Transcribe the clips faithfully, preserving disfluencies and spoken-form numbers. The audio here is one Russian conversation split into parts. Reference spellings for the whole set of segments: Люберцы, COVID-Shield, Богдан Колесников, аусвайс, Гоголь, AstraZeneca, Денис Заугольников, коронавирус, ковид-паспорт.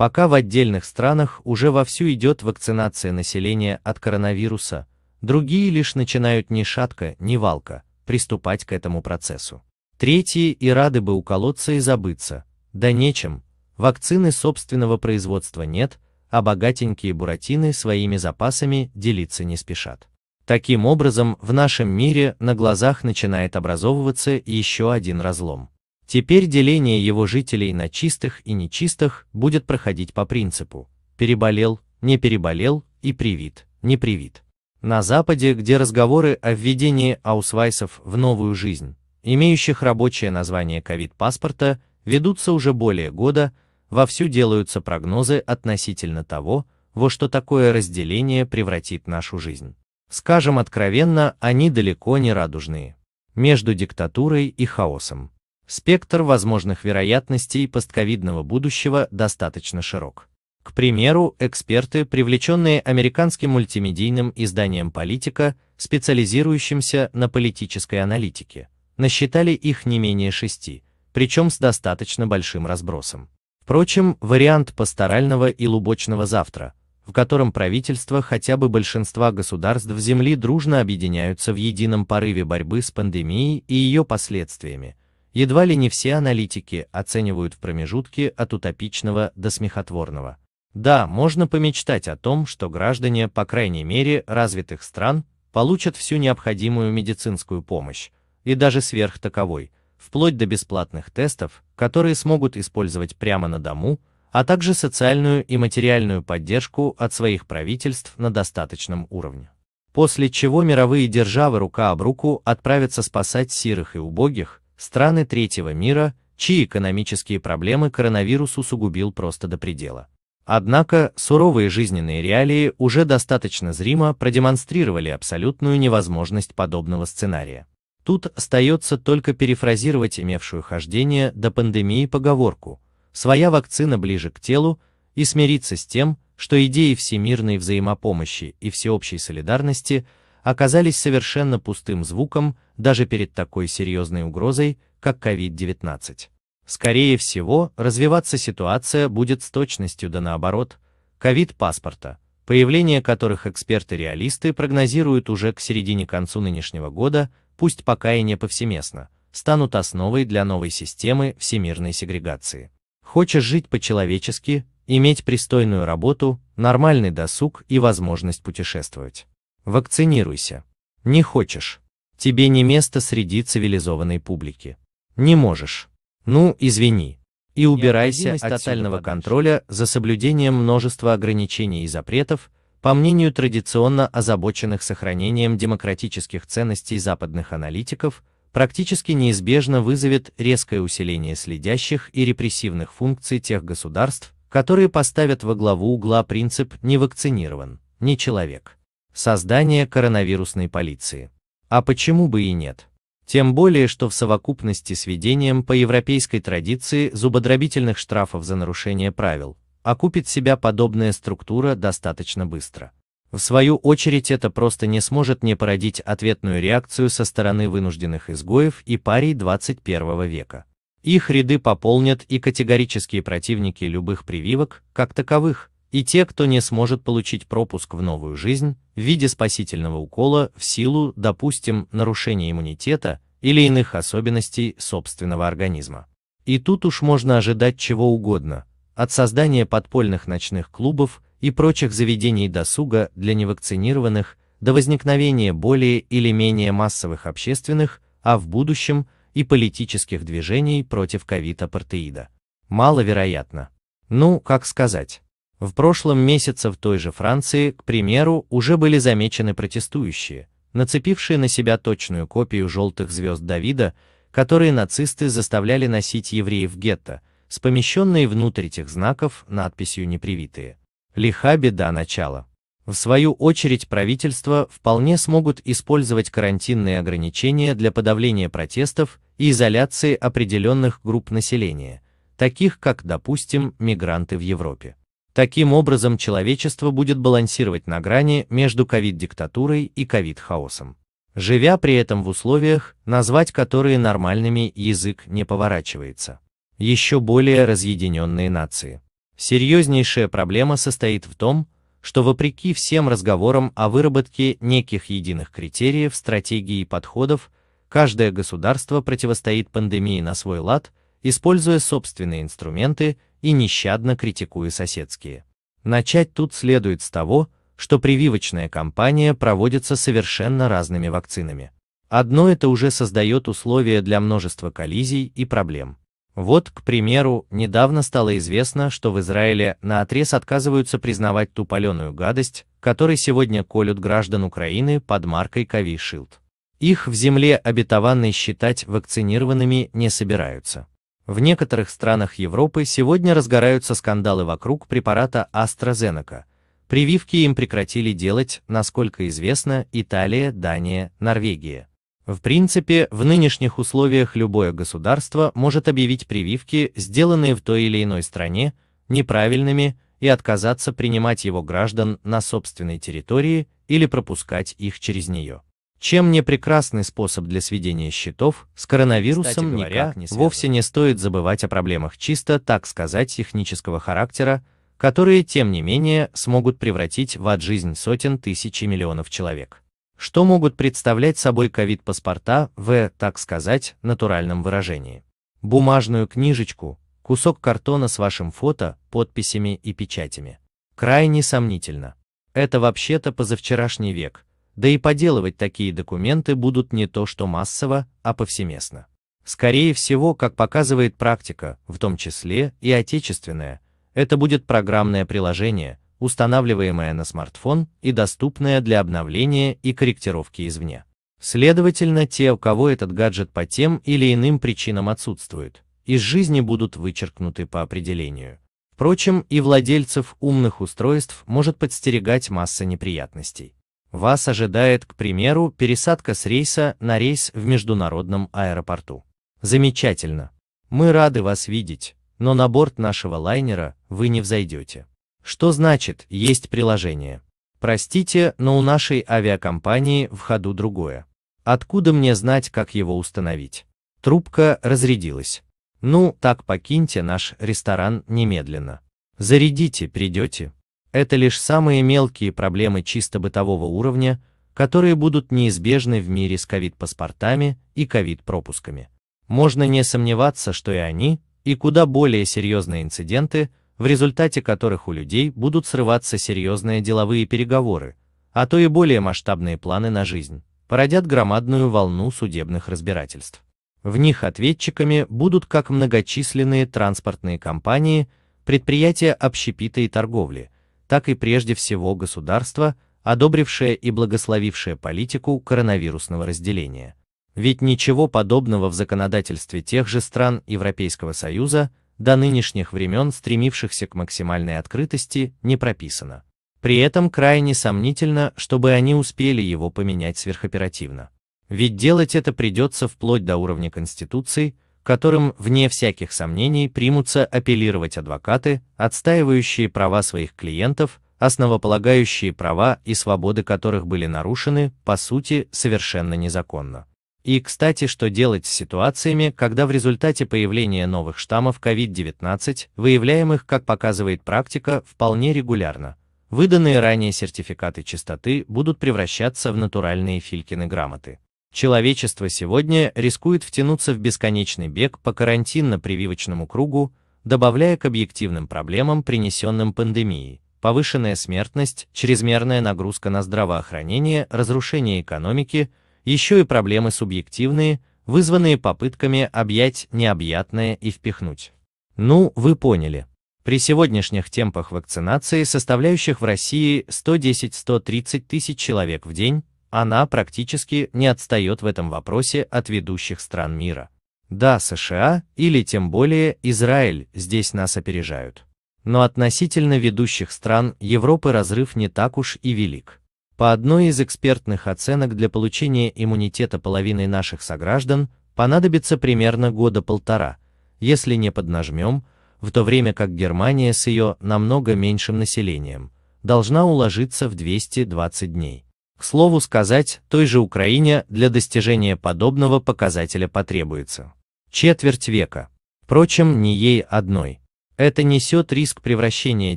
Пока в отдельных странах уже вовсю идет вакцинация населения от коронавируса, другие лишь начинают ни шатко, ни валко приступать к этому процессу. Третьи и рады бы уколоться и забыться, да нечем, вакцины собственного производства нет, а богатенькие буратины своими запасами делиться не спешат. Таким образом, в нашем мире на глазах начинает образовываться еще один разлом. Теперь деление его жителей на чистых и нечистых будет проходить по принципу «переболел», «не переболел» и «привит», «не привит». На Западе, где разговоры о введении аусвайсов в новую жизнь, имеющих рабочее название ковид-паспорта, ведутся уже более года, вовсю делаются прогнозы относительно того, во что такое разделение превратит нашу жизнь. Скажем откровенно, они далеко не радужные. Между диктатурой и хаосом спектр возможных вероятностей постковидного будущего достаточно широк. К примеру, эксперты, привлеченные американским мультимедийным изданием «Политика», специализирующимся на политической аналитике, насчитали их не менее шести, причем с достаточно большим разбросом. Впрочем, вариант пасторального и лубочного завтра, в котором правительства хотя бы большинства государств Земли дружно объединяются в едином порыве борьбы с пандемией и ее последствиями, едва ли не все аналитики оценивают в промежутке от утопичного до смехотворного. Да, можно помечтать о том, что граждане, по крайней мере, развитых стран, получат всю необходимую медицинскую помощь, и даже сверх таковой, вплоть до бесплатных тестов, которые смогут использовать прямо на дому, а также социальную и материальную поддержку от своих правительств на достаточном уровне. После чего мировые державы рука об руку отправятся спасать сирых и убогих, страны третьего мира, чьи экономические проблемы коронавирус усугубил просто до предела. Однако суровые жизненные реалии уже достаточно зримо продемонстрировали абсолютную невозможность подобного сценария. Тут остается только перефразировать имевшую хождение до пандемии поговорку «своя вакцина ближе к телу» и смириться с тем, что идеи всемирной взаимопомощи и всеобщей солидарности оказались совершенно пустым звуком даже перед такой серьезной угрозой, как ковид девятнадцать. Скорее всего, развиваться ситуация будет с точностью да наоборот, ковид-паспорта, появление которых эксперты-реалисты прогнозируют уже к середине-концу нынешнего года, пусть пока и не повсеместно, станут основой для новой системы всемирной сегрегации. Хочешь жить по-человечески, иметь пристойную работу, нормальный досуг и возможность путешествовать? Вакцинируйся. Не хочешь? Тебе не место среди цивилизованной публики. Не можешь? Ну, извини. И убирайся от тотального контроля за соблюдением множества ограничений и запретов, по мнению традиционно озабоченных сохранением демократических ценностей западных аналитиков, практически неизбежно вызовет резкое усиление следящих и репрессивных функций тех государств, которые поставят во главу угла принцип «не вакцинирован, не человек». Создание коронавирусной полиции. А почему бы и нет? Тем более, что в совокупности с введением по европейской традиции зубодробительных штрафов за нарушение правил, окупит себя подобная структура достаточно быстро. В свою очередь это просто не сможет не породить ответную реакцию со стороны вынужденных изгоев и парий двадцать первого века. Их ряды пополнят и категорические противники любых прививок, как таковых, и те, кто не сможет получить пропуск в новую жизнь в виде спасительного укола в силу, допустим, нарушения иммунитета или иных особенностей собственного организма. И тут уж можно ожидать чего угодно, от создания подпольных ночных клубов и прочих заведений досуга для невакцинированных до возникновения более или менее массовых общественных, а в будущем и политических движений против ковид-апартеида. Маловероятно. Ну, как сказать. В прошлом месяце в той же Франции, к примеру, уже были замечены протестующие, нацепившие на себя точную копию желтых звезд Давида, которые нацисты заставляли носить евреев гетто, с помещенной внутрь этих знаков надписью «непривитые». Лиха беда начала. В свою очередь правительства вполне смогут использовать карантинные ограничения для подавления протестов и изоляции определенных групп населения, таких как, допустим, мигранты в Европе. Таким образом, человечество будет балансировать на грани между ковид-диктатурой и ковид-хаосом, живя при этом в условиях, назвать которые нормальными язык не поворачивается. Еще более разъединенные нации. Серьезнейшая проблема состоит в том, что вопреки всем разговорам о выработке неких единых критериев, стратегий и подходов, каждое государство противостоит пандемии на свой лад, используя собственные инструменты и нещадно критикуя соседские. Начать тут следует с того, что прививочная кампания проводится совершенно разными вакцинами. Одно это уже создает условия для множества коллизий и проблем. Вот, к примеру, недавно стало известно, что в Израиле наотрез отказываются признавать ту паленую гадость, которой сегодня колют граждан Украины под маркой ковид шилд. Их в земле обетованной считать вакцинированными не собираются. В некоторых странах Европы сегодня разгораются скандалы вокруг препарата AstraZeneca. Прививки им прекратили делать, насколько известно, Италия, Дания, Норвегия. В принципе, в нынешних условиях любое государство может объявить прививки, сделанные в той или иной стране, неправильными и отказаться принимать его граждан на собственной территории или пропускать их через нее. Чем не прекрасный способ для сведения счетов с коронавирусом, никак не связан. Вовсе не стоит забывать о проблемах чисто, так сказать, технического характера, которые, тем не менее, смогут превратить в ад жизнь сотен тысяч и миллионов человек. Что могут представлять собой ковид-паспорта в, так сказать, натуральном выражении? Бумажную книжечку, кусок картона с вашим фото, подписями и печатями. Крайне сомнительно. Это вообще-то позавчерашний век. Да и поделывать такие документы будут не то что массово, а повсеместно. Скорее всего, как показывает практика, в том числе и отечественная, это будет программное приложение, устанавливаемое на смартфон и доступное для обновления и корректировки извне. Следовательно, те, у кого этот гаджет по тем или иным причинам отсутствует, из жизни будут вычеркнуты по определению. Впрочем, и владельцев умных устройств может подстерегать масса неприятностей. Вас ожидает, к примеру, пересадка с рейса на рейс в международном аэропорту. Замечательно. Мы рады вас видеть, но на борт нашего лайнера вы не взойдете. Что значит «есть приложение»? Простите, но у нашей авиакомпании в ходу другое. Откуда мне знать, как его установить? Трубка разрядилась. Ну, так покиньте наш ресторан немедленно. Зарядите, придете. Это лишь самые мелкие проблемы чисто бытового уровня, которые будут неизбежны в мире с ковид-паспортами и ковид-пропусками. Можно не сомневаться, что и они, и куда более серьезные инциденты, в результате которых у людей будут срываться серьезные деловые переговоры, а то и более масштабные планы на жизнь, породят громадную волну судебных разбирательств. В них ответчиками будут как многочисленные транспортные компании, предприятия общепита и торговли, так и прежде всего государство, одобрившее и благословившее политику коронавирусного разделения. Ведь ничего подобного в законодательстве тех же стран Европейского Союза, до нынешних времен стремившихся к максимальной открытости, не прописано. При этом крайне сомнительно, чтобы они успели его поменять сверхоперативно. Ведь делать это придется вплоть до уровня Конституции, которым, вне всяких сомнений, примутся апеллировать адвокаты, отстаивающие права своих клиентов, основополагающие права и свободы которых были нарушены, по сути, совершенно незаконно. И, кстати, что делать с ситуациями, когда в результате появления новых штаммов ковид девятнадцать, выявляемых, как показывает практика, вполне регулярно, выданные ранее сертификаты чистоты будут превращаться в натуральные Филькины грамоты. Человечество сегодня рискует втянуться в бесконечный бег по карантинно-прививочному кругу, добавляя к объективным проблемам, принесенным пандемией, повышенная смертность, чрезмерная нагрузка на здравоохранение, разрушение экономики, еще и проблемы субъективные, вызванные попытками объять необъятное и впихнуть. Ну, вы поняли. При сегодняшних темпах вакцинации, составляющих в России сто десять — сто тридцать тысяч человек в день, она практически не отстает в этом вопросе от ведущих стран мира. Да, США или тем более Израиль здесь нас опережают. Но относительно ведущих стран Европы разрыв не так уж и велик. По одной из экспертных оценок для получения иммунитета половины наших сограждан понадобится примерно года полтора, если не поднажмем, в то время как Германия с ее намного меньшим населением должна уложиться в двести двадцать дней. К слову сказать, той же Украине для достижения подобного показателя потребуется четверть века. Впрочем, не ей одной. Это несет риск превращения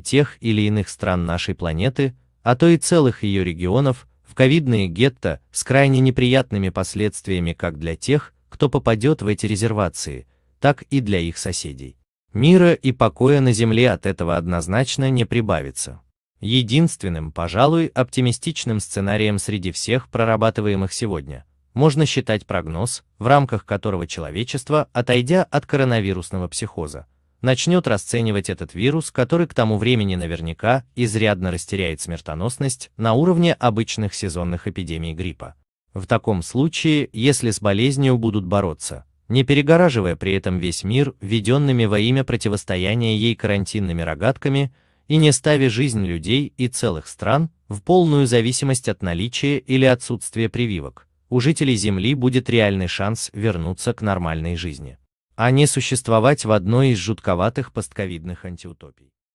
тех или иных стран нашей планеты, а то и целых ее регионов, в ковидные гетто с крайне неприятными последствиями как для тех, кто попадет в эти резервации, так и для их соседей. Мира и покоя на Земле от этого однозначно не прибавится. Единственным, пожалуй, оптимистичным сценарием среди всех прорабатываемых сегодня можно считать прогноз, в рамках которого человечество, отойдя от коронавирусного психоза, начнет расценивать этот вирус, который к тому времени наверняка изрядно растеряет смертоносность на уровне обычных сезонных эпидемий гриппа. В таком случае, если с болезнью будут бороться, не перегораживая при этом весь мир введенными во имя противостояния ей карантинными рогатками и не ставя жизнь людей и целых стран в полную зависимость от наличия или отсутствия прививок, у жителей Земли будет реальный шанс вернуться к нормальной жизни, а не существовать в одной из жутковатых постковидных антиутопий.